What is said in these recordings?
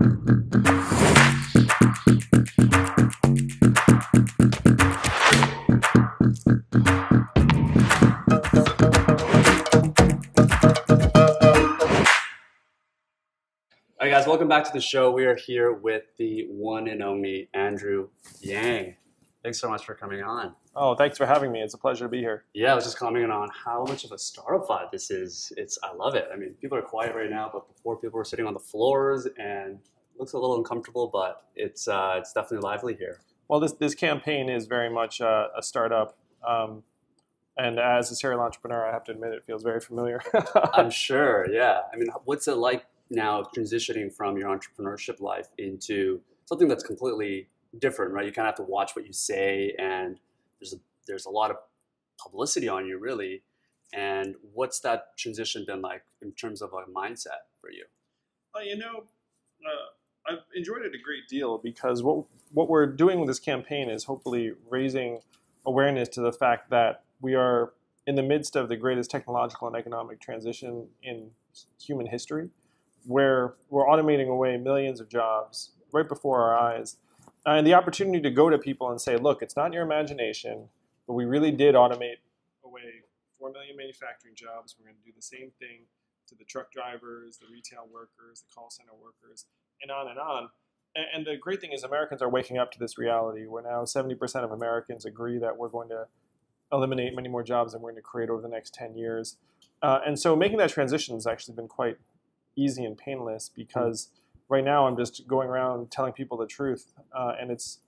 All right, guys, welcome back to the show. We are here with the one and only Andrew Yang. Thanks so much for coming on. Oh, thanks for having me. It's a pleasure to be here. Yeah, I was just commenting on how much of a startup vibe this is. I love it. I mean, people are quiet right now, but before people were sitting on the floors and it looks a little uncomfortable, but it's definitely lively here. Well, this campaign is very much a startup. And as a serial entrepreneur, I have to admit it feels very familiar. I'm sure, yeah. I mean, what's it like now transitioning from your entrepreneurship life into something that's completely different, right? You kind of have to watch what you say, and there's a lot of publicity on you, really. And what's that transition been like in terms of a mindset for you? Well, you know, I've enjoyed it a great deal because what we're doing with this campaign is hopefully raising awareness to the fact that we are in the midst of the greatest technological and economic transition in human history, where we're automating away millions of jobs right before our eyes. And the opportunity to go to people and say, look, it's not your imagination, but we really did automate away 4 million manufacturing jobs. We're going to do the same thing to the truck drivers, the retail workers, the call center workers, and on and on. And the great thing is Americans are waking up to this reality, where now 70% of Americans agree that we're going to eliminate many more jobs than we're going to create over the next 10 years. And so making that transition has actually been quite easy and painless, because right now I'm just going around telling people the truth, and it's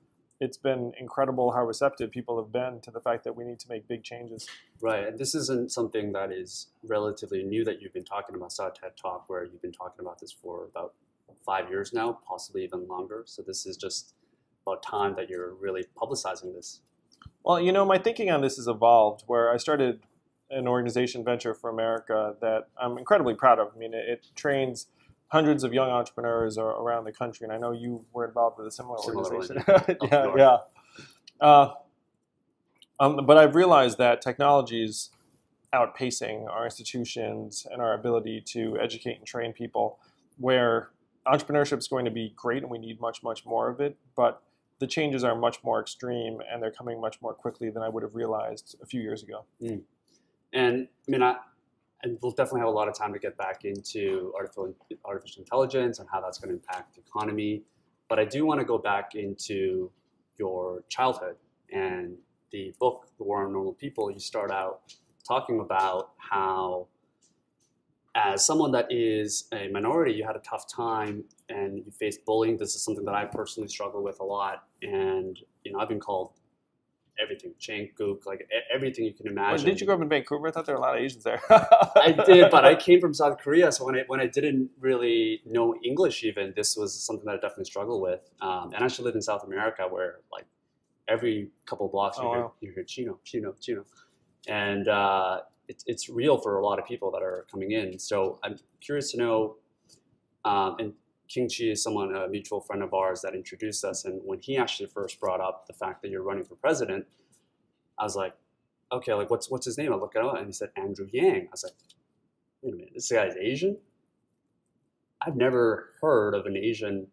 been incredible how receptive people have been to the fact that we need to make big changes. Right, and this isn't something that is relatively new that you've been talking about. I saw a TED Talk where you've been talking about this for about 5 years now, possibly even longer. So this is just about time that you're really publicizing this. Well, you know, my thinking on this has evolved, where I started an organization, Venture for America, that I'm incredibly proud of. I mean, it trains hundreds of young entrepreneurs around the country, and I know you were involved with a similar organization. Yeah. But I've realized that technology is outpacing our institutions and our ability to educate and train people, where entrepreneurship is going to be great and we need much, much more of it, but the changes are much more extreme and they're coming much more quickly than I would have realized a few years ago. Mm. And I mean, we'll definitely have a lot of time to get back into artificial intelligence and how that's going to impact the economy. But I do want to go back into your childhood and the book, The War on Normal People. You start out talking about how, as someone that is a minority, you had a tough time and you faced bullying. This is something that I personally struggle with a lot. And, you know, I've been called everything, chink, gook, like everything you can imagine. Well, did you grow up in Vancouver? I thought there were a lot of Asians there. I did, but I came from South Korea, so when I didn't really know English even, this was something that I definitely struggled with. And I actually lived in South America, where like every couple of blocks you hear Chino, Chino, Chino. And it's real for a lot of people that are coming in. So I'm curious to know, and King Chi is someone, a mutual friend of ours, that introduced us. And when he actually first brought up the fact that you're running for president, I was like, okay, like what's his name? I looked it up and he said, Andrew Yang. I was like, wait a minute, this guy's Asian? I've never heard of an Asian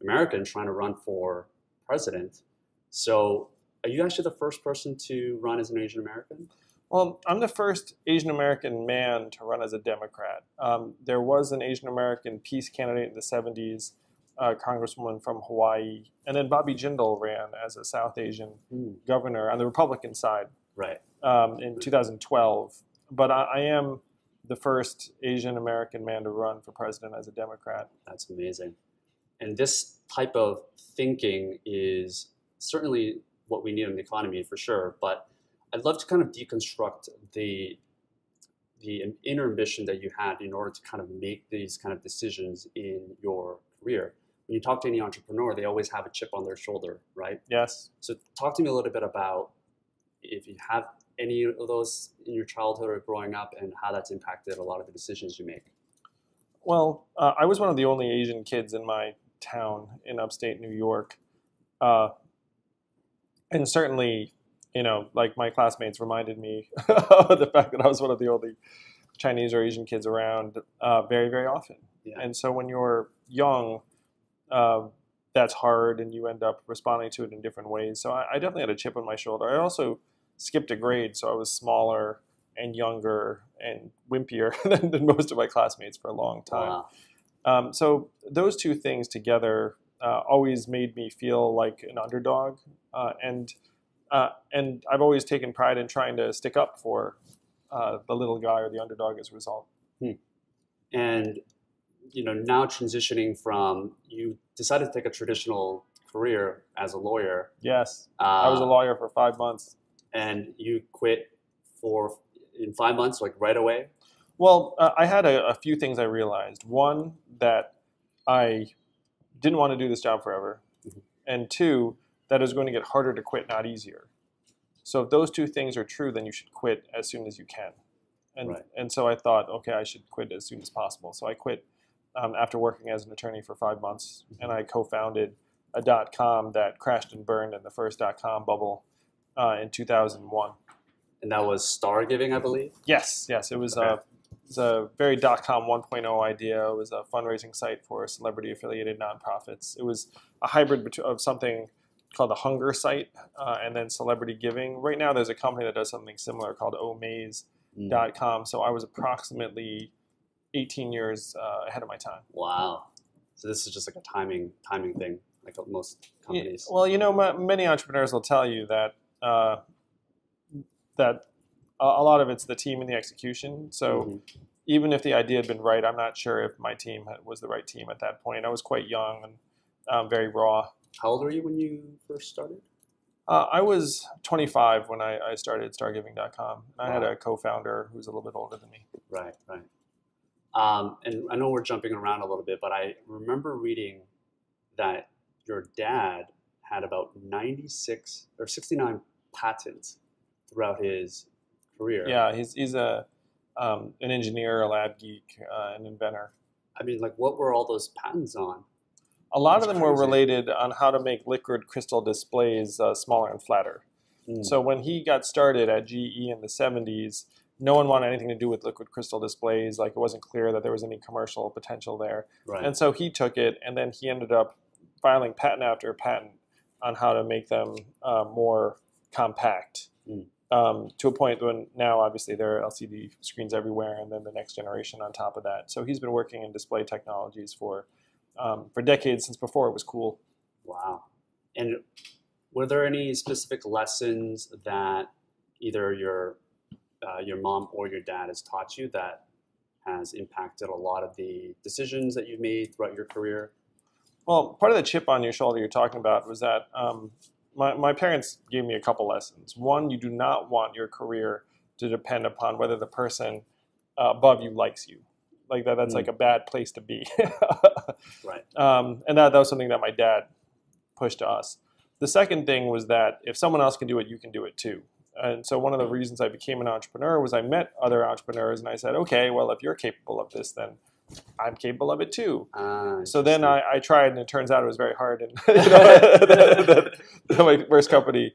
American trying to run for president. So are you actually the first person to run as an Asian American? Well, I'm the first Asian American man to run as a Democrat. There was an Asian American peace candidate in the 70s, a congresswoman from Hawaii, and then Bobby Jindal ran as a South Asian governor on the Republican side, right, in 2012. But I am the first Asian American man to run for president as a Democrat. That's amazing. And this type of thinking is certainly what we need in the economy, for sure, but I'd love to kind of deconstruct the inner mission that you had in order to kind of make these kind of decisions in your career. When you talk to any entrepreneur, they always have a chip on their shoulder, right? Yes. So talk to me a little bit about if you have any of those in your childhood or growing up, and how that's impacted a lot of the decisions you make. Well, I was one of the only Asian kids in my town in upstate New York. And certainly, you know, like my classmates reminded me of the fact that I was one of the only Chinese or Asian kids around very, very often. Yeah. And so when you're young, that's hard, and you end up responding to it in different ways. So I definitely had a chip on my shoulder. I also skipped a grade, so I was smaller and younger and wimpier than most of my classmates for a long time. Wow. So those two things together always made me feel like an underdog, and I've always taken pride in trying to stick up for the little guy or the underdog as a result. Hmm. And you know, now transitioning from, you decided to take a traditional career as a lawyer. Yes, I was a lawyer for 5 months. And you quit in 5 months, like right away? Well, I had a few things I realized. One, that I didn't want to do this job forever. Mm-hmm. And two, that it was going to get harder to quit, not easier. So if those two things are true, then you should quit as soon as you can. And, right. And so I thought, okay, I should quit as soon as possible. So I quit after working as an attorney for 5 months. Mm-hmm. And I co-founded a dot-com that crashed and burned in the first dot-com bubble in 2001. And that was StarGiving, I believe? Yes, yes. It was, okay. It was a very dot-com 1.0 idea. It was a fundraising site for celebrity-affiliated nonprofits. It was a hybrid of something called The Hunger Site and then Celebrity Giving. Right now, there's a company that does something similar called Omaze.com. So I was approximately 18 years ahead of my time. Wow. So this is just like a timing thing, like most companies. Yeah, well, you know, many entrepreneurs will tell you that that a lot of it's the team and the execution. So mm-hmm. even if the idea had been right, I'm not sure if my team was the right team at that point. I was quite young and very raw. How old were you when you first started? I was 25 when I started StarGiving.com. I had a co-founder who was a little bit older than me. Right, right. And I know we're jumping around a little bit, but I remember reading that your dad had about 96 or 69 patents throughout his career. Yeah, he's a an engineer, a lab geek, an inventor. I mean, like, what were all those patents on? A lot of them were related on how to make liquid crystal displays smaller and flatter. Mm. So when he got started at GE in the 70s, no one wanted anything to do with liquid crystal displays. Like, it wasn't clear that there was any commercial potential there. Right. And so he took it, and then he ended up filing patent after patent on how to make them more compact. Mm. To a point when now, obviously, there are LCD screens everywhere, and then the next generation on top of that. So he's been working in display technologies for decades, since before it was cool. Wow. And were there any specific lessons that either your mom or your dad has taught you that has impacted a lot of the decisions that you've made throughout your career? Well, part of the chip on your shoulder you're talking about was that my parents gave me a couple lessons. One, you do not want your career to depend upon whether the person above you likes you. Like that's like a bad place to be. Right. And that was something that my dad pushed to us. The second thing was that if someone else can do it, you can do it too. And so one of the reasons I became an entrepreneur was I met other entrepreneurs and I said, okay, well, if you're capable of this, then I'm capable of it too. So then I tried, and it turns out it was very hard. And you know, my first company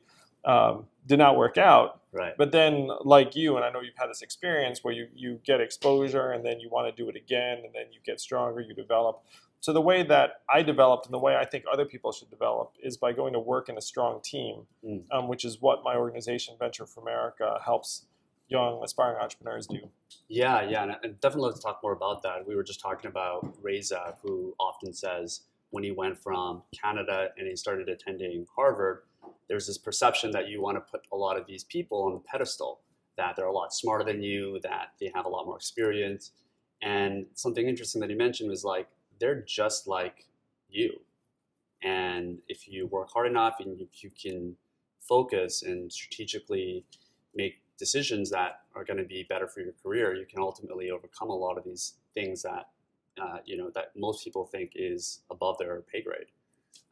did not work out. Right. But then, like you, and I know you've had this experience where you get exposure, and then you want to do it again, and then you get stronger, you develop. So the way that I developed, and the way I think other people should develop, is by going to work in a strong team, which is what my organization, Venture for America, helps young, aspiring entrepreneurs do. Yeah, yeah, and I'd definitely love to talk more about that. We were just talking about Reza, who often says when he went from Canada and he started attending Harvard, there's this perception that you want to put a lot of these people on the pedestal, that they're a lot smarter than you, that they have a lot more experience. And something interesting that he mentioned was, like, they're just like you. And if you work hard enough and you can focus and strategically make decisions that are going to be better for your career, you can ultimately overcome a lot of these things that, you know, that most people think is above their pay grade.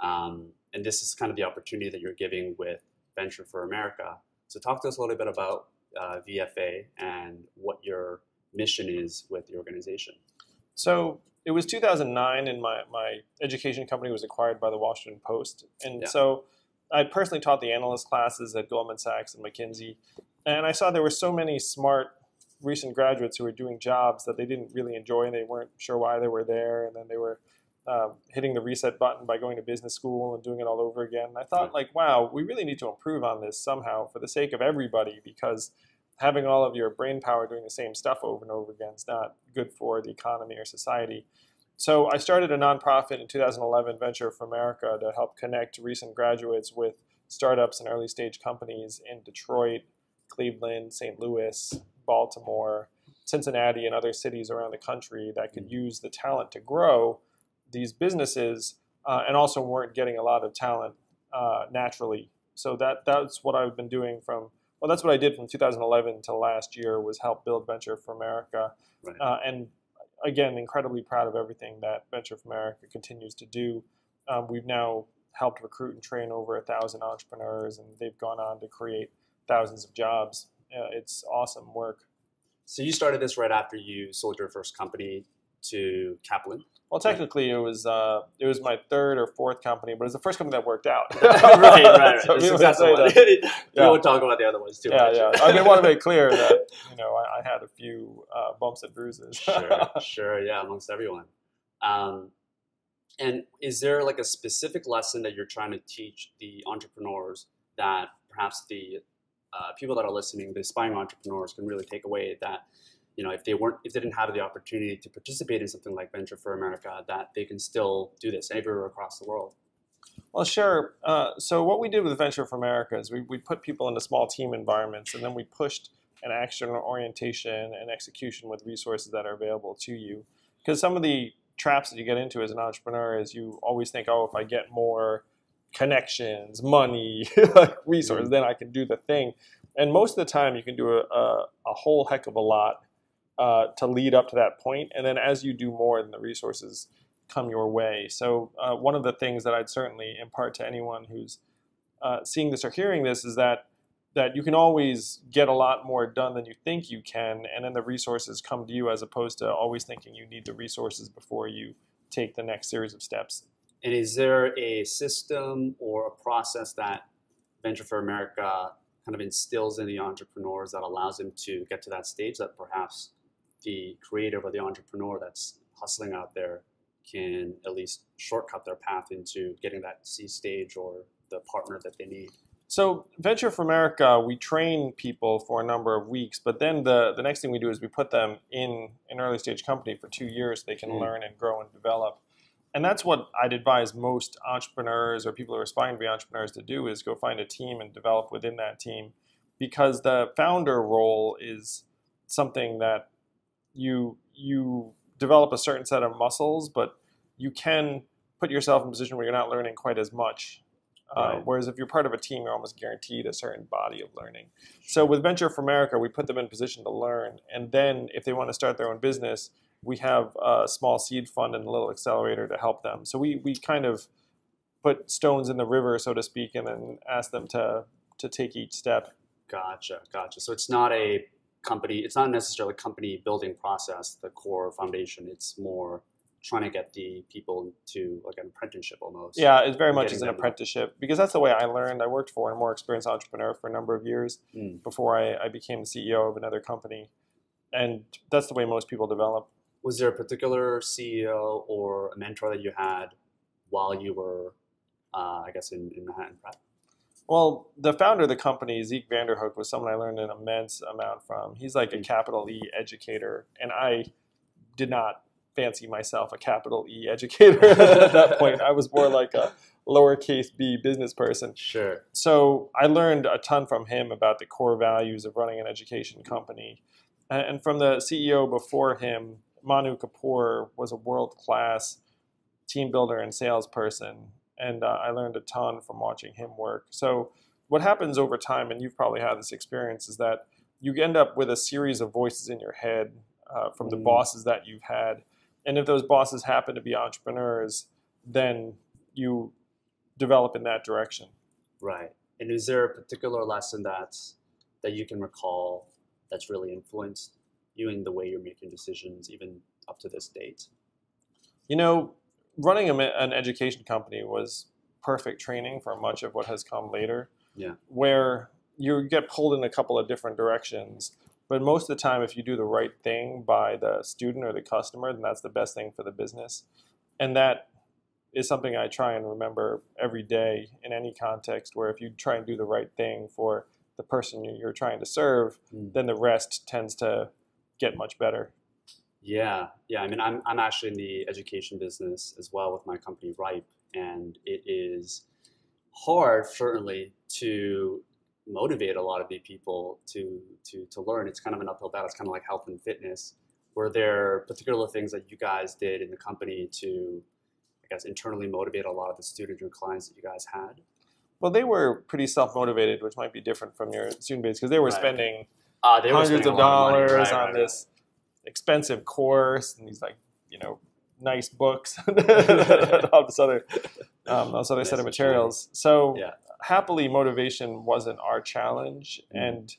And this is kind of the opportunity that you're giving with Venture for America. So talk to us a little bit about VFA and what your mission is with the organization. So it was 2009, and my education company was acquired by the Washington Post. And so I personally taught the analyst classes at Goldman Sachs and McKinsey. And I saw there were so many smart recent graduates who were doing jobs that they didn't really enjoy, and they weren't sure why they were there. And then they were hitting the reset button by going to business school and doing it all over again. I thought, like, wow, we really need to improve on this somehow for the sake of everybody, because having all of your brain power doing the same stuff over and over again is not good for the economy or society. So I started a nonprofit in 2011, Venture for America, to help connect recent graduates with startups and early stage companies in Detroit, Cleveland, St. Louis, Baltimore, Cincinnati, and other cities around the country that could use the talent to grow these businesses and also weren't getting a lot of talent naturally. So that's what I've been doing from, well, that's what I did from 2011 to last year, was help build Venture for America. Right. And again, incredibly proud of everything that Venture for America continues to do. We've now helped recruit and train over 1,000 entrepreneurs, and they've gone on to create thousands of jobs. It's awesome work. So you started this right after you sold your first company to Kaplan? Well, technically, it was my third or fourth company, but it was the first company that worked out. Right. So people won't talk about the other ones too much. Yeah. I mean, I want to make clear that I had a few bumps and bruises. Sure. Yeah, amongst everyone. And is there like a specific lesson that you're trying to teach the entrepreneurs that perhaps the people that are listening, the aspiring entrepreneurs, can really take away that? If they didn't have the opportunity to participate in something like Venture for America, that they can still do this everywhere across the world? Well, sure. So what we did with Venture for America is we put people into small team environments, and then we pushed an action orientation and execution with resources that are available to you. Because some of the traps that you get into as an entrepreneur is you always think, oh, if I get more connections, money, resources, then I can do the thing. And most of the time you can do a whole heck of a lot to lead up to that point, and then as you do more, then the resources come your way. So one of the things that I'd certainly impart to anyone who's seeing this or hearing this is that you can always get a lot more done than you think you can, and then the resources come to you, as opposed to always thinking you need the resources before you take the next series of steps. And is there a system or a process that Venture for America kind of instills in the entrepreneurs that allows them to get to that stage that perhaps the creative or the entrepreneur that's hustling out there can at least shortcut their path into getting that C stage or the partner that they need? So Venture for America, we train people for a number of weeks, but then the next thing we do is we put them in an early stage company for 2 years so they can learn and grow and develop. And that's what I'd advise most entrepreneurs or people who are aspiring to be entrepreneurs to do, is go find a team and develop within that team, because the founder role is something that you develop a certain set of muscles, but you can put yourself in a position where you're not learning quite as much. Right. Whereas if you're part of a team, you're almost guaranteed a certain body of learning. So with Venture for America, we put them in a position to learn. And then if they want to start their own business, we have a small seed fund and a little accelerator to help them. So we kind of put stones in the river, so to speak, and then ask them to take each step. Gotcha. So it's not a company, it's not necessarily a company building process, the core foundation. It's more trying to get the people to like an apprenticeship almost. Yeah, it very much is an apprenticeship, because that's the way I learned. I worked for a more experienced entrepreneur for a number of years before I became the CEO of another company. And that's the way most people develop. Was there a particular CEO or a mentor that you had while you were, I guess, in Manhattan Prep? Well, the founder of the company, Zeke Vanderhoek, was someone I learned an immense amount from. He's like a capital E educator, and I did not fancy myself a capital E educator at that point. I was more like a lowercase b business person. Sure. So I learned a ton from him about the core values of running an education company. And from the CEO before him, Manu Kapoor, was a world-class team builder and salesperson, and I learned a ton from watching him work. So what happens over time, and you've probably had this experience, is that you end up with a series of voices in your head from the bosses that you've had. And if those bosses happen to be entrepreneurs, then you develop in that direction. Right. And is there a particular lesson that you can recall that's really influenced you in the way you're making decisions, even up to this date? Running an education company was perfect training for much of what has come later. Yeah. Where you get pulled in a couple of different directions, but most of the time, if you do the right thing by the student or the customer, then that's the best thing for the business. And that is something I try and remember every day in any context, where if you try and do the right thing for the person you're trying to serve, then the rest tends to get much better. Yeah. Yeah. I mean, I'm actually in the education business as well with my company Rype, and it is hard certainly to motivate a lot of the people to learn. It's kind of an uphill battle. It's kind of like health and fitness. Were there particular things that you guys did in the company to, I guess, internally motivate a lot of the students or clients that you guys had? Well, they were pretty self-motivated, which might be different from your student base, because they were spending hundreds of dollars on this expensive course and these, like, you know, nice books and all this other set of materials. So happily, motivation wasn't our challenge, and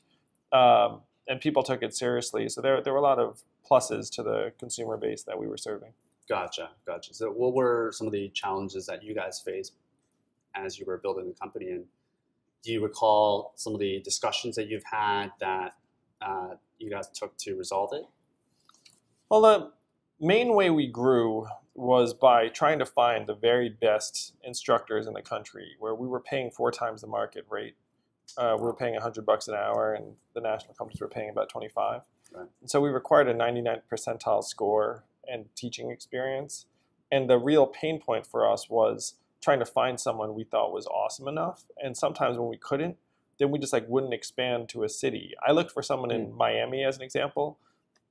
people took it seriously. So there were a lot of pluses to the consumer base that we were serving. Gotcha, gotcha. So what were some of the challenges that you guys faced as you were building the company? And do you recall some of the discussions that you've had that you guys took to resolve it? Well, the main way we grew was by trying to find the very best instructors in the country, where we were paying 4 times the market rate. We were paying $100 an hour, and the national companies were paying about 25. Right. And so we required a 99th percentile score and teaching experience. And the real pain point for us was trying to find someone we thought was awesome enough. And sometimes when we couldn't, then we just, like, wouldn't expand to a city. I looked for someone in Miami, as an example,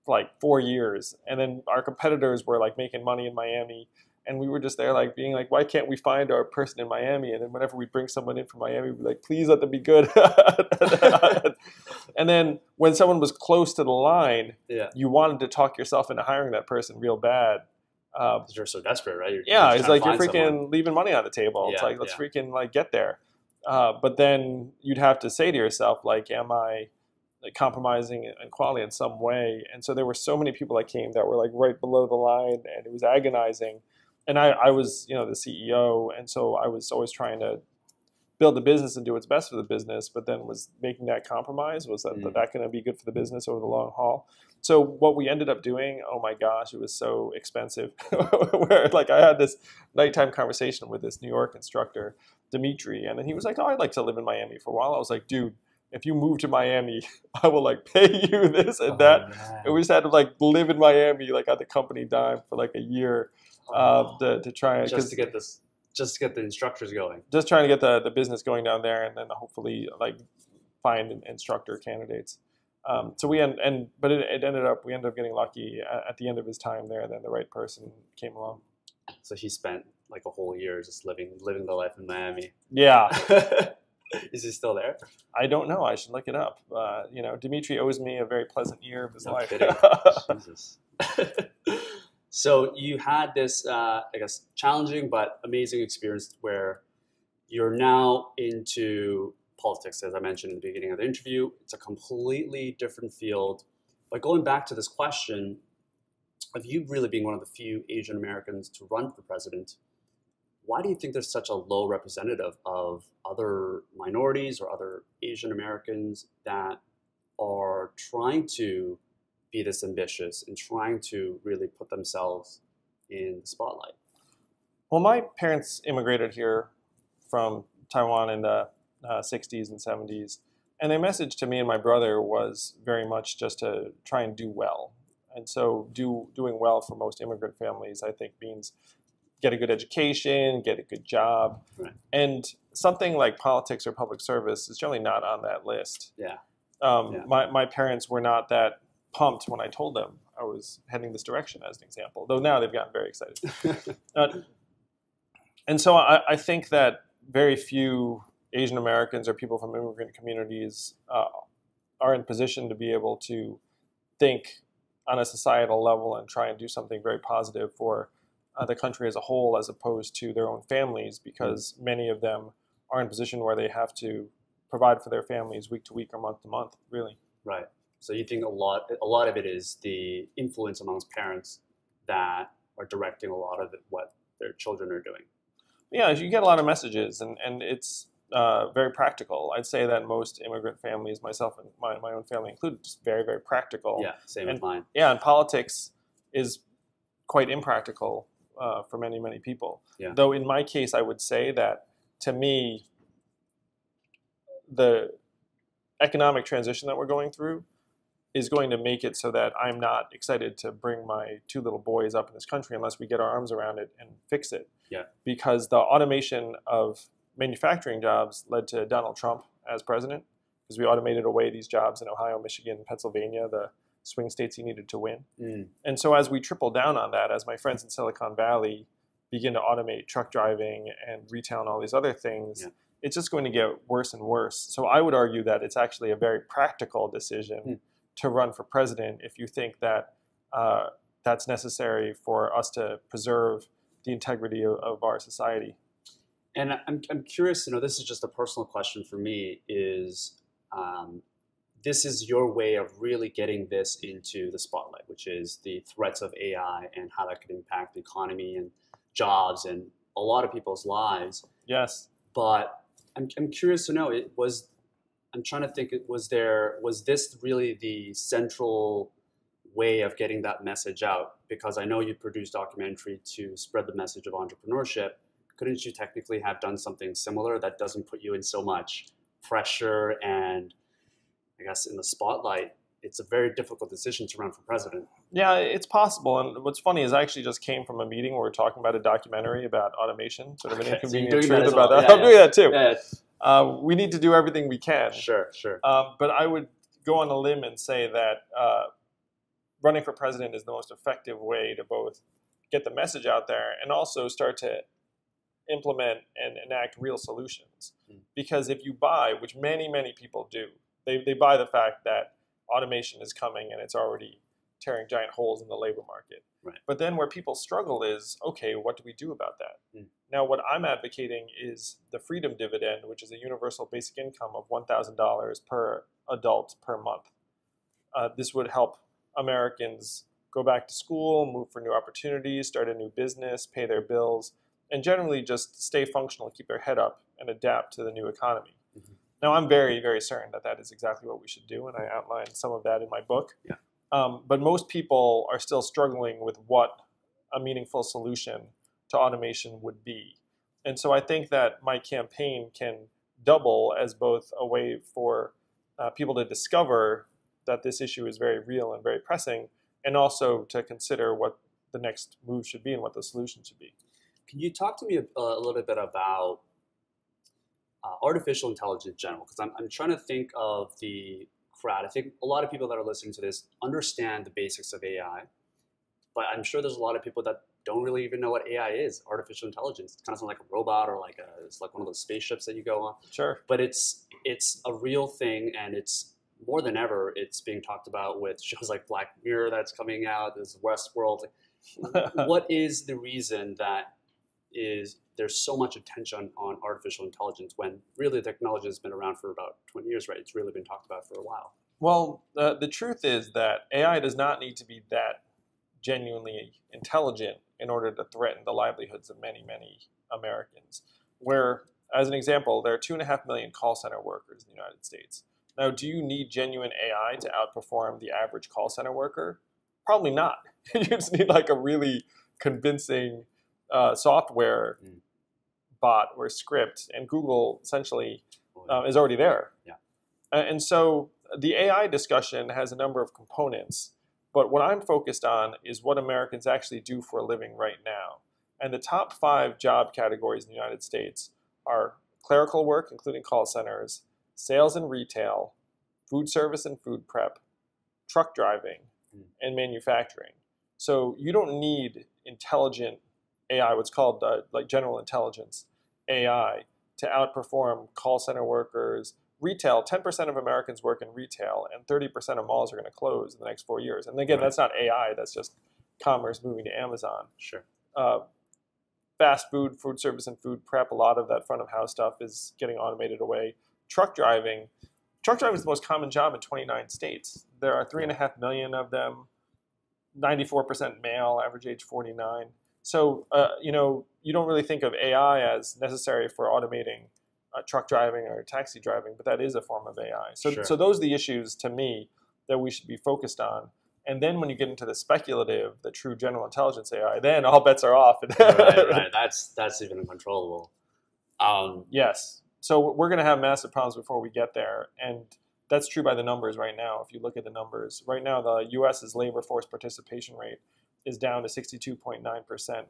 for like 4 years. And then our competitors were, like, making money in Miami. And we were just there, like, being like, why can't we find our person in Miami? And then whenever we bring someone in from Miami, we're like, please let them be good. And then when someone was close to the line, you wanted to talk yourself into hiring that person real bad. Because you're so desperate, right? You're it's like you're freaking leaving money on the table. Yeah, it's like, let's freaking, like, get there. But then you'd have to say to yourself, like, am I, like, compromising in quality in some way? And so there were so many people that came that were, like, right below the line, and it was agonizing. And I was, you know, the CEO, and so I was always trying to build the business and do what's best for the business, but then was making that compromise. Was that that going to be good for the business over the long haul? So what we ended up doing, oh my gosh, it was so expensive. Where, like, I had this nighttime conversation with this New York instructor, Dimitri, and then he was like, oh, I'd like to live in Miami for a while. I was like, dude, if you move to Miami, I will, like, pay you this and that. Man. And we just had to, like, live in Miami, like, on the company dime for, like, a year to try just to get this. Just to get the instructors going. Just trying to get the business going down there, and then hopefully, like, find instructor candidates. So we we ended up getting lucky at the end of his time there. Then the right person came along. So he spent, like, a whole year just living the life in Miami. Yeah. Is he still there? I don't know. I should look it up. You know, Dimitri owes me a very pleasant year of his life. Jesus. So you had this, I guess, challenging but amazing experience where you're now into politics, as I mentioned in the beginning of the interview. It's a completely different field. But going back to this question of you really being one of the few Asian Americans to run for president, why do you think there's such a low representative of other minorities or other Asian Americans that are trying to be this ambitious and trying to really put themselves in the spotlight? Well, my parents immigrated here from Taiwan in the 60s and 70s, and their message to me and my brother was very much just to try and do well. And so doing well for most immigrant families, I think, means get a good education, get a good job. Right. And something like politics or public service is generally not on that list. Yeah. My parents were not that pumped when I told them I was heading this direction, as an example, though now they've gotten very excited. And so I think that very few Asian Americans or people from immigrant communities are in position to be able to think on a societal level and try and do something very positive for the country as a whole, as opposed to their own families, because many of them are in a position where they have to provide for their families week to week or month to month, really. Right. So you think a lot of it is the influence amongst parents that are directing a lot of what their children are doing. Yeah, you get a lot of messages, and it's very practical. I'd say that most immigrant families, myself and my own family included, just very, very practical. Yeah, same as mine. Yeah, and politics is quite impractical. for many, many people. Yeah. Though in my case, I would say that to me, the economic transition that we're going through is going to make it so that I'm not excited to bring my two little boys up in this country unless we get our arms around it and fix it. Yeah. Because the automation of manufacturing jobs led to Donald Trump as president, because we automated away these jobs in Ohio, Michigan, Pennsylvania, the swing states he needed to win. Mm. And so as we triple down on that, as my friends in Silicon Valley begin to automate truck driving and retail and all these other things, yeah. It's just going to get worse and worse. So I would argue that it's actually a very practical decision to run for president if you think that that's necessary for us to preserve the integrity of our society. And I'm curious to know, this is just a personal question for me, is this is your way of really getting this into the spotlight, which is the threats of AI and how that could impact the economy and jobs and a lot of people's lives. Yes. But I'm curious to know, was this really the central way of getting that message out? Because I know you produced documentary to spread the message of entrepreneurship. Couldn't you technically have done something similar that doesn't put you in so much pressure and, I guess, in the spotlight? It's a very difficult decision to run for president. Yeah, it's possible. And what's funny is I actually just came from a meeting where we're talking about a documentary about automation, sort of an inconvenient truth about that. I'm doing that too. Yeah, yeah. We need to do everything we can. Sure. But I would go on a limb and say that running for president is the most effective way to both get the message out there and also start to implement and enact real solutions. Because if you buy, which many, many people do, they buy the fact that automation is coming and it's already tearing giant holes in the labor market. Right. But then where people struggle is, okay, what do we do about that? Mm. Now, what I'm advocating is the freedom dividend, which is a universal basic income of $1,000 per adult per month. This would help Americans go back to school, move for new opportunities, start a new business, pay their bills, and generally just stay functional, keep their head up, and adapt to the new economy. Mm-hmm. Now, I'm very, very certain that that is exactly what we should do, and I outlined some of that in my book. Yeah. But most people are still struggling with what a meaningful solution to automation would be. And so I think that my campaign can double as both a way for people to discover that this issue is very real and very pressing, and also to consider what the next move should be and what the solution should be. Can you talk to me a little bit about artificial intelligence in general? Because I'm trying to think of the crowd. I think a lot of people that are listening to this understand the basics of AI, but I'm sure there's a lot of people that don't really even know what AI is. Artificial intelligence, it kind of sounds like a robot or like it's like one of those spaceships that you go on. Sure. But it's a real thing, and it's more than ever. It's being talked about with shows like Black Mirror that's coming out. There's Westworld. What is the reason that there's so much attention on artificial intelligence when really the technology has been around for about 20 years, right? It's really been talked about for a while. Well, the truth is that AI does not need to be that genuinely intelligent in order to threaten the livelihoods of many, many Americans. Where, as an example, there are 2.5 million call center workers in the United States. Now, do you need genuine AI to outperform the average call center worker? Probably not. You just need like a really convincing software bot or script, and Google essentially is already there. Yeah. And so the AI discussion has a number of components, but what I'm focused on is what Americans actually do for a living right now. And the top 5 job categories in the United States are clerical work, including call centers, sales and retail, food service and food prep, truck driving, and manufacturing. So you don't need intelligent AI, what's called like general intelligence AI, to outperform call center workers. Retail, 10% of Americans work in retail, and 30% of malls are going to close in the next 4 years. And again, that's not AI, that's just commerce moving to Amazon. Sure. Fast food, food service, and food prep, a lot of that front of house stuff is getting automated away. Truck driving is the most common job in 29 states. There are 3.5 million of them, 94% male, average age 49. So, you don't really think of AI as necessary for automating truck driving or taxi driving, but that is a form of AI. So those are the issues, to me, that we should be focused on. And then when you get into the speculative, the true general intelligence AI, then all bets are off. Right. That's even uncontrollable. Yes. So we're going to have massive problems before we get there. And that's true by the numbers right now. If you look at the numbers, right now the U.S.'s labor force participation rate is down to 62.9%,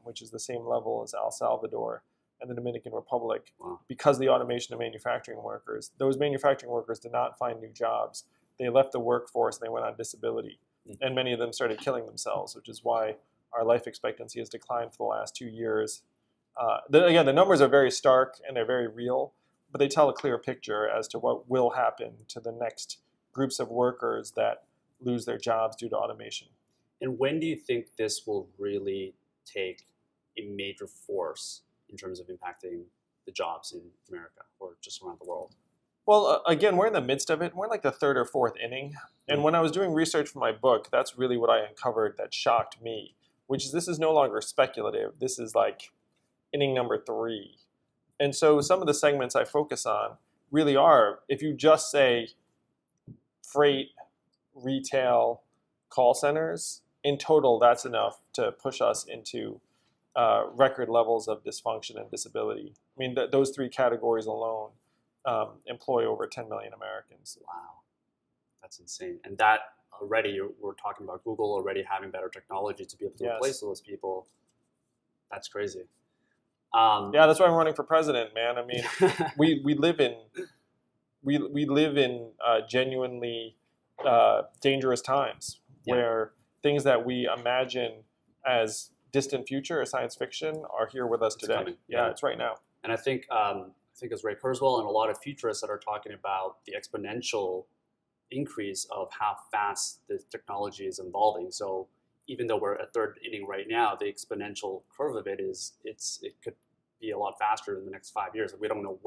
which is the same level as El Salvador and the Dominican Republic. Wow. Because of the automation of manufacturing workers. Those manufacturing workers did not find new jobs. They left the workforce and they went on disability. Mm-hmm. And many of them started killing themselves, which is why our life expectancy has declined for the last 2 years. Again, the numbers are very stark and they're very real, but they tell a clear picture as to what will happen to the next groups of workers that lose their jobs due to automation. And when do you think this will really take a major force in terms of impacting the jobs in America or just around the world? Well, again, we're in the midst of it. We're like the third or fourth inning. And when I was doing research for my book, that's really what I uncovered that shocked me, which is this is no longer speculative. This is like inning number 3. And so some of the segments I focus on really are, if you just say freight, retail, call centers, in total, that's enough to push us into record levels of dysfunction and disability. I mean, those 3 categories alone employ over 10 million Americans. Wow, that's insane. And that already, we're talking about Google already having better technology to be able to replace those people. That's crazy. Yeah, that's why I'm running for president, man. I mean, we live in genuinely dangerous times where things that we imagine as distant future or science fiction are here with us today. Yeah, it's right now. And I think it's Ray Kurzweil and a lot of futurists that are talking about the exponential increase of how fast the technology is evolving. So even though we're at 3rd inning right now, the exponential curve of it is it could be a lot faster in the next 5 years. We don't know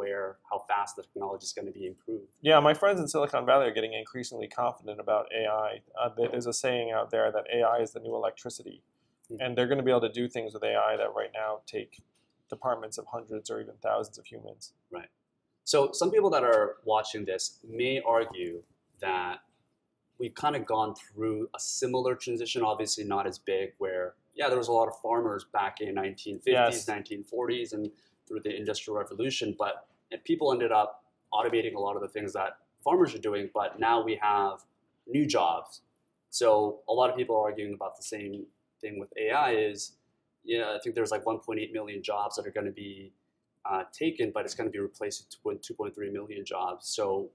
how fast the technology is going to be improved. Yeah, my friends in Silicon Valley are getting increasingly confident about AI. There's a saying out there that AI is the new electricity. And they're going to be able to do things with AI that right now take departments of hundreds or even thousands of humans. Right. So some people that are watching this may argue that we've kind of gone through a similar transition, obviously not as big, where, yeah, there was a lot of farmers back in 1950s, 1940s, and through the Industrial Revolution, but people ended up automating a lot of the things that farmers are doing, but now we have new jobs. So a lot of people are arguing about the same thing with AI is, I think there's like 1.8 million jobs that are going to be taken, but it's going to be replaced with 2.3 million jobs. So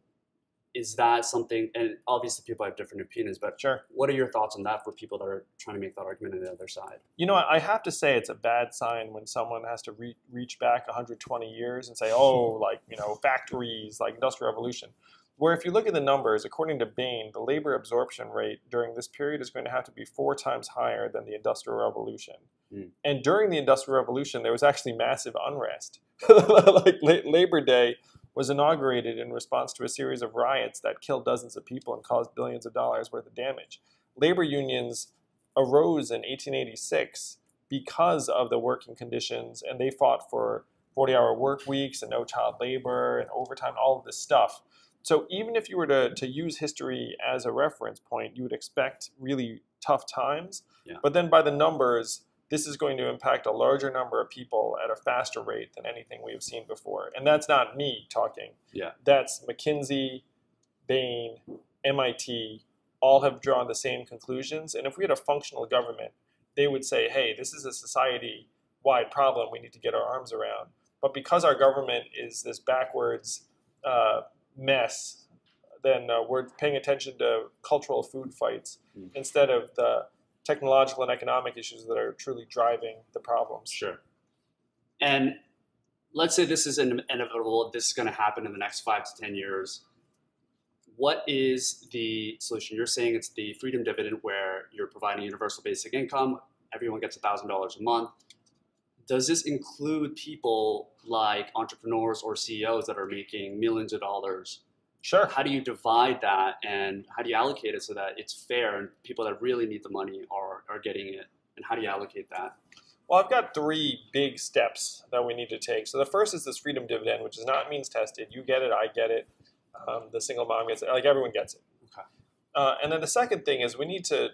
is that something, and obviously people have different opinions, but what are your thoughts on that for people that are trying to make that argument on the other side? You know, I have to say it's a bad sign when someone has to reach back 120 years and say, oh, like, you know, factories, like Industrial Revolution. Where if you look at the numbers, according to Bain, the labor absorption rate during this period is going to have to be 4 times higher than the Industrial Revolution. Mm. And during the Industrial Revolution, there was actually massive unrest. Like Labor Day was inaugurated in response to a series of riots that killed dozens of people and caused billions of dollars worth of damage. Labor unions arose in 1886 because of the working conditions, and they fought for 40-hour work weeks and no child labor and overtime, all of this stuff. So even if you were to use history as a reference point, you would expect really tough times. Yeah. But then by the numbers, this is going to impact a larger number of people at a faster rate than anything we have seen before. And that's not me talking. Yeah. That's McKinsey, Bain, MIT, all have drawn the same conclusions. And if we had a functional government, they would say, hey, this is a society-wide problem we need to get our arms around. But because our government is this backwards mess, then we're paying attention to cultural food fights instead of the technological and economic issues that are truly driving the problems. Sure. And let's say this is inevitable, this is going to happen in the next 5 to 10 years. What is the solution? You're saying it's the freedom dividend where you're providing universal basic income, everyone gets $1,000 a month. Does this include people like entrepreneurs or CEOs that are making millions of dollars? Sure. How do you divide that and how do you allocate it so that it's fair and people that really need the money are getting it? And how do you allocate that? Well, I've got 3 big steps that we need to take. So the first is this freedom dividend, which is not means tested. You get it, I get it, the single mom gets it, like everyone gets it. Okay. And then the second thing is we need to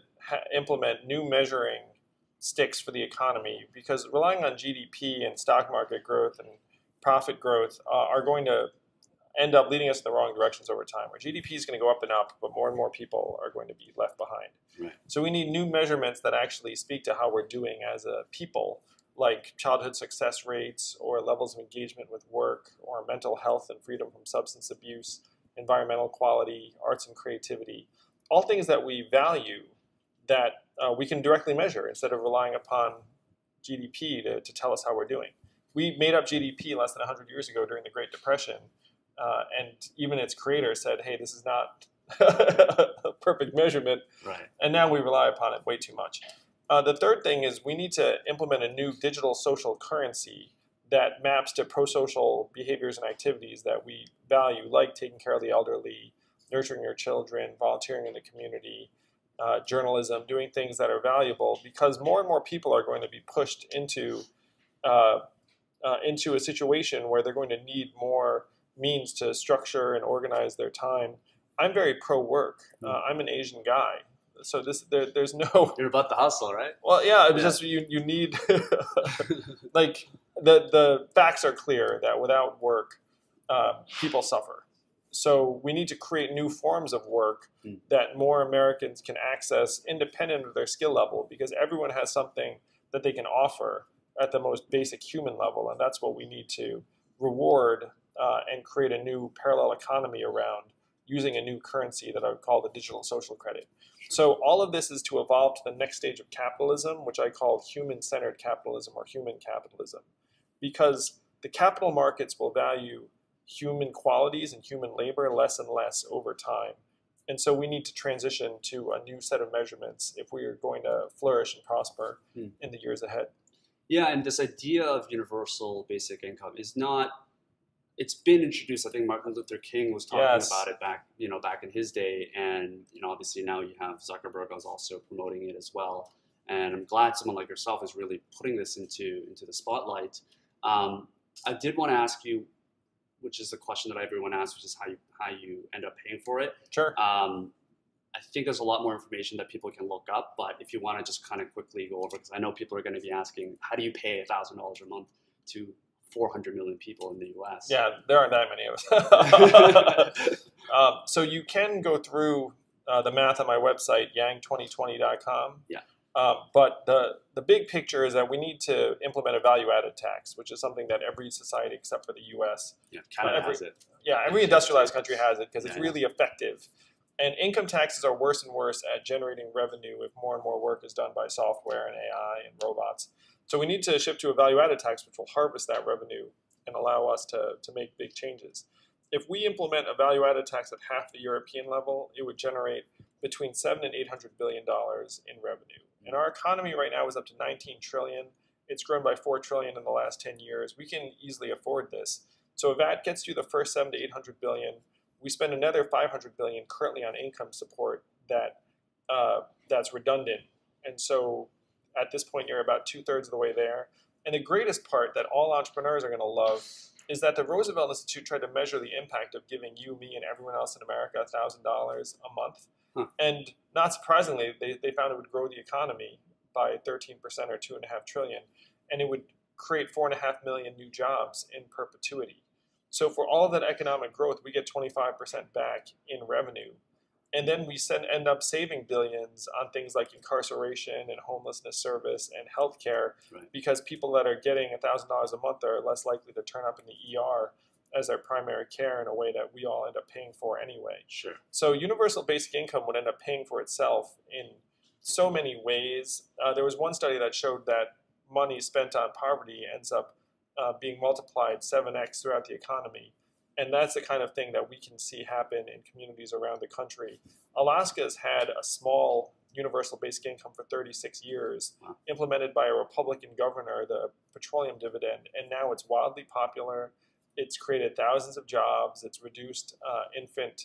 implement new measuring sticks for the economy, because relying on GDP and stock market growth and profit growth are going to end up leading us in the wrong directions over time, where GDP is going to go up and up, but more and more people are going to be left behind. Right. So we need new measurements that actually speak to how we're doing as a people, like childhood success rates or levels of engagement with work or mental health and freedom from substance abuse, environmental quality, arts and creativity, all things that we value that we can directly measure instead of relying upon GDP to tell us how we're doing. We made up GDP less than 100 years ago during the Great Depression. And even its creator said, hey, this is not a perfect measurement. Right. And now we rely upon it way too much. The third thing is we need to implement a new digital social currency that maps to pro-social behaviors and activities that we value, like taking care of the elderly, nurturing your children, volunteering in the community, journalism, doing things that are valuable, because more and more people are going to be pushed into a situation where they're going to need more means to structure and organize their time. I'm very pro-work. I'm an Asian guy, so there's no. You're about the hustle, right? Well, yeah. It's just you need like the facts are clear that without work, people suffer. So we need to create new forms of work that more Americans can access, independent of their skill level, because everyone has something that they can offer at the most basic human level, and that's what we need to reward. And create a new parallel economy around using a new currency that I would call the digital social credit. So all of this is to evolve to the next stage of capitalism, which I call human-centered capitalism or human capitalism, because the capital markets will value human qualities and human labor less and less over time. And so we need to transition to a new set of measurements if we are going to flourish and prosper in the years ahead. Yeah, and this idea of universal basic income is not... It's been introduced. I think Martin Luther King was talking about it back in his day, and obviously now you have Zuckerberg who's also promoting it as well. And I'm glad someone like yourself is really putting this into the spotlight. I did want to ask you, which is the question that everyone asks, which is how you end up paying for it. Sure. I think there's a lot more information that people can look up, but if you want to just kind of quickly go over, because I know people are going to be asking, how do you pay $1,000 a month to 400 million people in the U.S. Yeah, there aren't that many of us. So you can go through the math on my website, yang2020.com. Yeah. But the big picture is that we need to implement a value-added tax, which is something that every society except for the U.S. Yeah, Canada has it. Yeah, every industrialized country has it because it's really effective. And income taxes are worse and worse at generating revenue if more and more work is done by software and AI and robots. So we need to shift to a value-added tax, which will harvest that revenue and allow us to make big changes. If we implement a value-added tax at half the European level, it would generate between $700 and $800 billion in revenue. And our economy right now is up to 19 trillion. It's grown by 4 trillion in the last 10 years. We can easily afford this. So if that gets you the first 700 to 800 billion, we spend another 500 billion currently on income support that's redundant. And so at this point, you're about 2/3 of the way there. And the greatest part that all entrepreneurs are going to love is that the Roosevelt Institute tried to measure the impact of giving you, me, and everyone else in America $1,000 a month. And not surprisingly, they found it would grow the economy by 13% or $2.5 trillion. And it would create 4.5 million new jobs in perpetuity. So for all of that economic growth, we get 25% back in revenue. And then we end up saving billions on things like incarceration and homelessness service and healthcare, because people that are getting $1,000 a month are less likely to turn up in the ER as their primary care in a way that we all end up paying for anyway. Sure. So universal basic income would end up paying for itself in so many ways. There was one study that showed that money spent on poverty ends up being multiplied 7x throughout the economy. And that's the kind of thing that we can see happen in communities around the country. Alaska has had a small universal basic income for 36 years, implemented by a Republican governor, the petroleum dividend, and now it's wildly popular. It's created thousands of jobs. It's reduced infant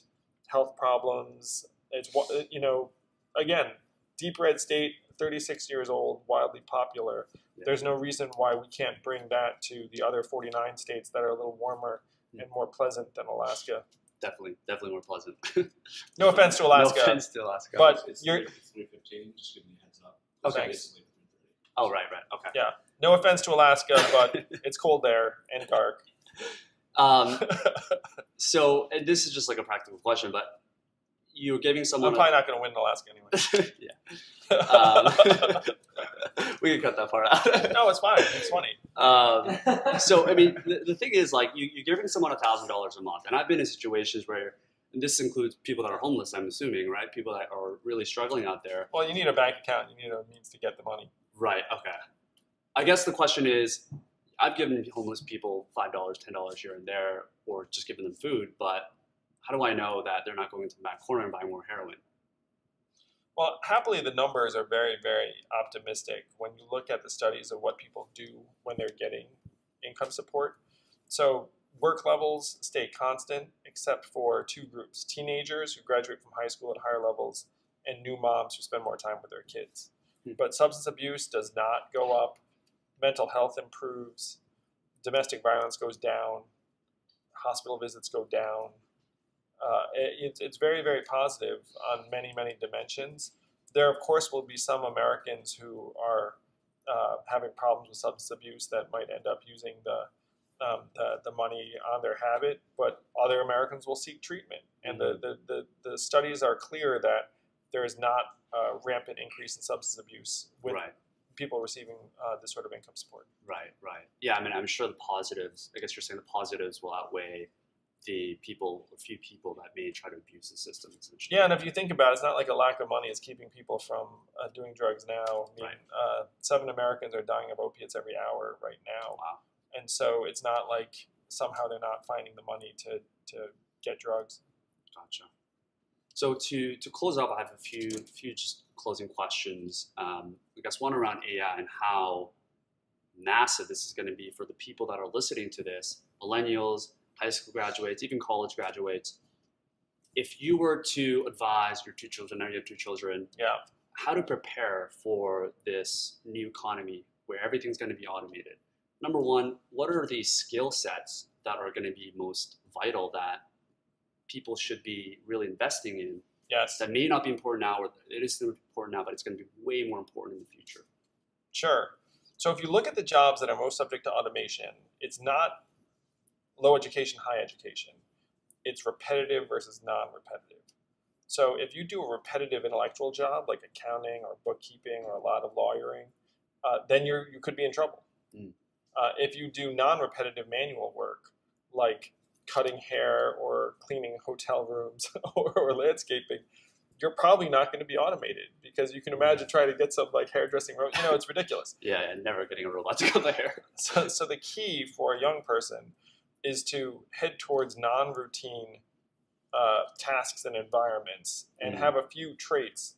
health problems. It's, again, deep red state, 36 years old, wildly popular. Yeah. There's no reason why we can't bring that to the other 49 states that are a little warmer and more pleasant than Alaska. definitely more pleasant. No offense to Alaska. No offense to Alaska. But it's 3:15. Just give me a heads up. Okay. Oh, right. Okay. Yeah. No offense to Alaska, but it's cold there and dark. So and this is just like a practical question, but you're giving someone. I'm probably not going to win in Alaska anyway. Yeah. We can cut that part out. No, it's fine. It's funny. So, I mean, the thing is, like, you're giving someone $1,000 a month. And I've been in situations where, and this includes people that are homeless, I'm assuming, right? People that are really struggling out there. Well, you need a bank account. You need a means to get the money. Right. Okay. I guess the question is, I've given homeless people $5, $10 here and there, or just giving them food, but how do I know that they're not going to the back corner and buying more heroin? Well, happily, the numbers are very, very optimistic when you look at the studies of what people do when they're getting income support. So work levels stay constant except for two groups, teenagers who graduate from high school at higher levels and new moms who spend more time with their kids. But substance abuse does not go up. Mental health improves. Domestic violence goes down. Hospital visits go down. It's very, very positive on many, many dimensions. There, of course, will be some Americans who are having problems with substance abuse that might end up using the money on their habit, but other Americans will seek treatment. And the studies are clear that there is not a rampant increase in substance abuse with people receiving this sort of income support. Right. Yeah, I mean, I'm sure the positives, I guess you're saying the positives will outweigh the people, a few people that may try to abuse the system, essentially. Yeah, and if you think about it, it's not like a lack of money is keeping people from doing drugs now. I mean, 7 Americans are dying of opiates every hour right now. Wow. And so it's not like somehow they're not finding the money to get drugs. Gotcha. So to close up, I have a few just closing questions. I guess one around AI and how massive this is going to be for the people that are listening to this, millennials, high school graduates, even college graduates. If you were to advise your two children, I know you have two children, how to prepare for this new economy where everything's going to be automated. Number one, what are the skill sets that are going to be most vital that people should be really investing in? Yes. That may not be important now, or it is important now, but it's going to be way more important in the future. Sure. So if you look at the jobs that are most subject to automation, it's not low education, high education. It's repetitive versus non-repetitive. So if you do a repetitive intellectual job, like accounting or bookkeeping or a lot of lawyering, then you could be in trouble. Mm. If you do non-repetitive manual work, like cutting hair or cleaning hotel rooms or landscaping, you're probably not going to be automated, because you can imagine trying to get some like hairdressing robot. You know, it's ridiculous. Yeah, and never getting a robot to cut the hair. So the key for a young person is to head towards non-routine tasks and environments, and have a few traits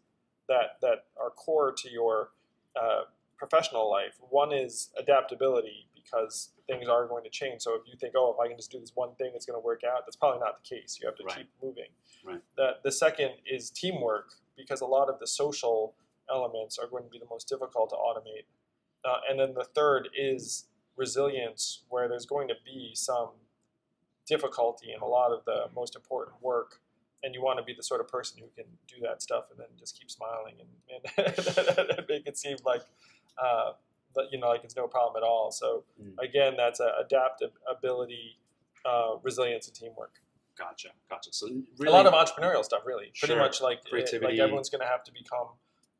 that are core to your professional life. One is adaptability, because things are going to change. So if you think, oh, if I can just do this one thing, it's going to work out, that's probably not the case. You have to keep moving. Right. The second is teamwork, because a lot of the social elements are going to be the most difficult to automate. And then the third is resilience, where there's going to be some difficulty in a lot of the most important work. And you want to be the sort of person who can do that stuff and then just keep smiling and make it seem like you know, like it's no problem at all. So again, that's adaptability, resilience, and teamwork. Gotcha. So really, a lot of entrepreneurial stuff, really. Pretty much like creativity. Like everyone's going to have to become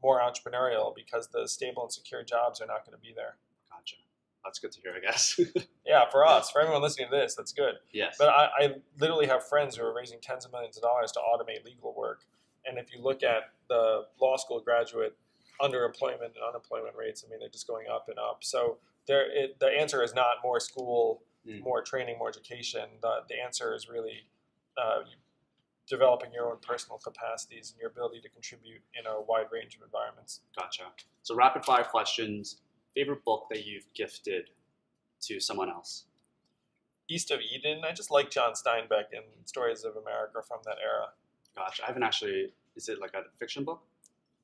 more entrepreneurial because the stable and secure jobs are not going to be there. Gotcha. That's good to hear, I guess. Yeah, for us, for everyone listening to this, that's good. Yes. But I literally have friends who are raising tens of millions of dollars to automate legal work. And if you look at the law school graduate underemployment and unemployment rates, I mean, they're just going up and up. So the answer is not more school, more training, more education. The answer is really developing your own personal capacities and your ability to contribute in a wide range of environments. Gotcha. So rapid fire questions. Favorite book that you've gifted to someone else? East of Eden. I just like John Steinbeck and Stories of America from that era. Gotcha. I haven't actually. Is it like a fiction book?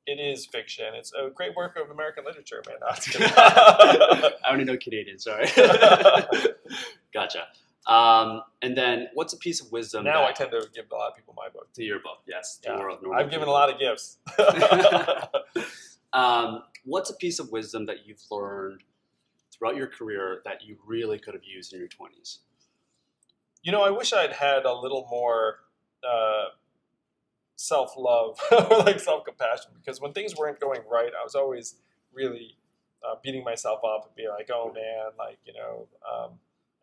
It is fiction. It's a great work of American literature, man. I only know Canadian, sorry. Gotcha. And then what's a piece of wisdom? Now I tend to give a lot of people my book. To your book, yes. Yeah. I've given a lot of gifts. What's a piece of wisdom that you've learned throughout your career that you really could have used in your 20s? You know, I wish I'd had a little more self-love or like self-compassion, because when things weren't going right, I was always really beating myself up and being like, oh man, like, you know.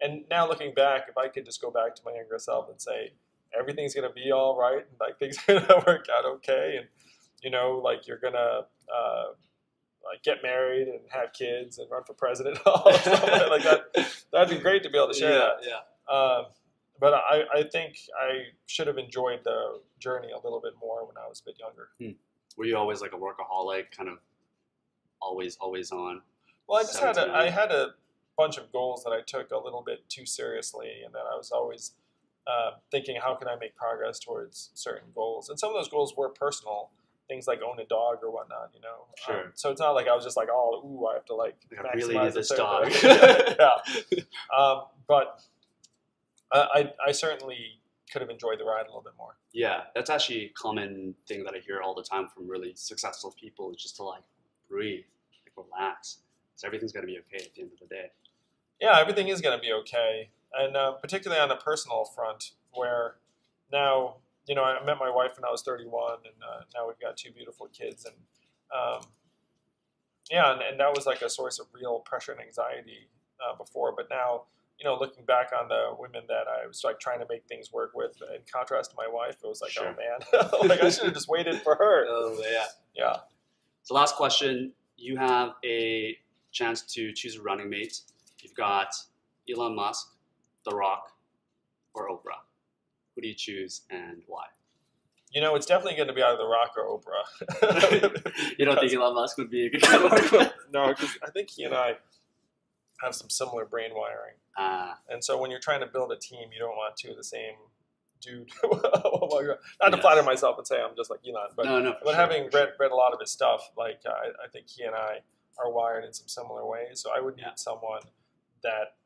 And now looking back, if I could just go back to my younger self and say, everything's going to be all right, and like things are going to work out okay, and, you know, like you're going to like get married and have kids and run for president, all that, like that'd be great to be able to share that. Yeah. But I think I should have enjoyed the journey a little bit more when I was a bit younger. Hmm. Were you always like a workaholic, kind of always on? Well, I just had a bunch of goals that I took a little bit too seriously, and that I was always thinking, how can I make progress towards certain goals? And some of those goals were personal. Things like own a dog or whatnot, you know. Sure. So it's not like I was just like, oh, ooh, I have to like maximize really need this dog. Yeah. But I certainly could have enjoyed the ride a little bit more. Yeah, that's actually a common thing that I hear all the time from really successful people, is just to like breathe, like relax. So everything's going to be okay at the end of the day. Yeah, everything is going to be okay, and particularly on a personal front, where now. You know, I met my wife when I was 31, and now we've got two beautiful kids. And, yeah, and that was like a source of real pressure and anxiety before. But now, you know, looking back on the women that I was like trying to make things work with, in contrast to my wife, it was like, sure. Oh, man, like I should have just waited for her. Oh, yeah. Yeah. So last question, you have a chance to choose a running mate. You've got Elon Musk, The Rock, or Oprah. Who do you choose and why? You know, it's definitely going to be either The Rock or Oprah. You don't think Elon Musk would be a good guy? No, because I think he and I have some similar brain wiring. And so when you're trying to build a team, you don't want two of the same dude. Not to flatter myself and say I'm just like Elon, but, having read a lot of his stuff, like I think he and I are wired in some similar ways. So I would need someone that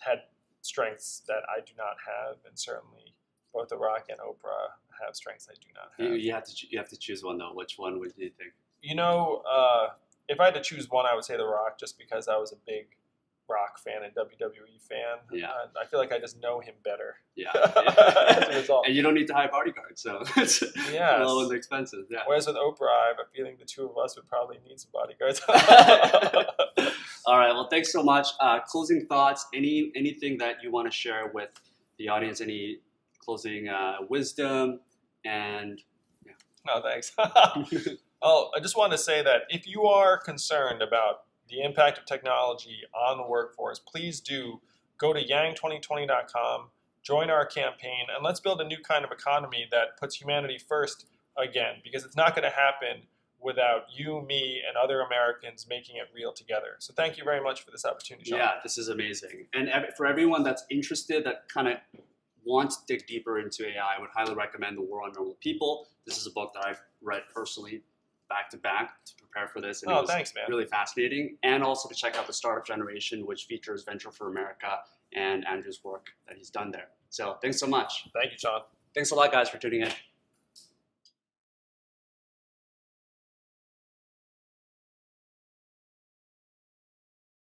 had strengths that I do not have, and certainly both The Rock and Oprah have strengths I do not have. You have to choose one, though. Which one would you think? You know, if I had to choose one, I would say The Rock, just because I was a big Rock fan and WWE fan. Yeah. I feel like I just know him better. Yeah. As a result. And you don't need to hire bodyguards, so it's low and expensive. Yeah. Whereas with Oprah, I have a feeling the two of us would probably need some bodyguards. All right. Well, thanks so much. Closing thoughts, anything that you want to share with the audience, any closing wisdom, and yeah. No, thanks. Oh, I just want to say that if you are concerned about the impact of technology on the workforce, please do go to yang2020.com, join our campaign, and let's build a new kind of economy that puts humanity first again, because it's not going to happen without you, me, and other Americans making it real together. So thank you very much for this opportunity, Sean. Yeah, this is amazing. And for everyone that's interested, that kind of wants to dig deeper into AI, I would highly recommend The War on Normal People. This is a book that I've read personally back to back to prepare for this. And it was really fascinating. And also to check out The Startup Generation, which features Venture for America and Andrew's work that he's done there. So thanks so much. Thank you, John. Thanks a lot, guys, for tuning in.